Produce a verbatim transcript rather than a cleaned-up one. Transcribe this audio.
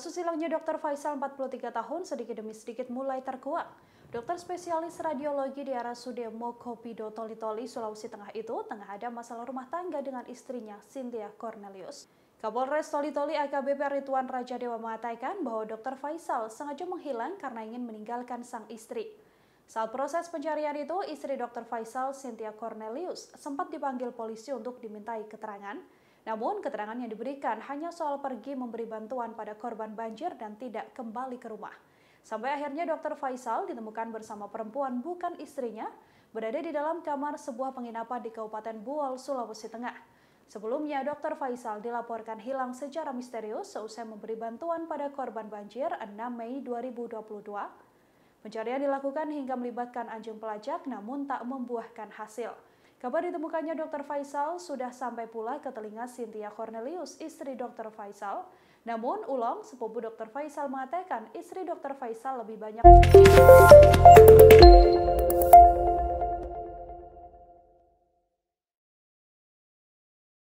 Kasus hilangnya Dokter Faisal, empat puluh tiga tahun, sedikit demi sedikit mulai terkuak. Dokter spesialis radiologi di R S U D Mokopido Tolitoli, Sulawesi Tengah itu tengah ada masalah rumah tangga dengan istrinya, Cynthia Cornelius. Kapolres Tolitoli A K B P Rituan Raja Dewa mengatakan bahwa Dokter Faisal sengaja menghilang karena ingin meninggalkan sang istri. Saat proses pencarian itu, istri Dokter Faisal, Cynthia Cornelius, sempat dipanggil polisi untuk dimintai keterangan. Namun, keterangan yang diberikan hanya soal pergi memberi bantuan pada korban banjir dan tidak kembali ke rumah. Sampai akhirnya Dokter Faisal ditemukan bersama perempuan bukan istrinya, berada di dalam kamar sebuah penginapan di Kabupaten Buol, Sulawesi Tengah. Sebelumnya, Dokter Faisal dilaporkan hilang secara misterius seusai memberi bantuan pada korban banjir enam Mei dua ribu dua puluh dua. Pencarian dilakukan hingga melibatkan anjing pelacak namun tak membuahkan hasil. Kabar ditemukannya Dokter Faisal sudah sampai pula ke telinga Cynthia Cornelius, istri Dokter Faisal. Namun, Ulong, sepupu Dokter Faisal, mengatakan istri Dokter Faisal lebih banyak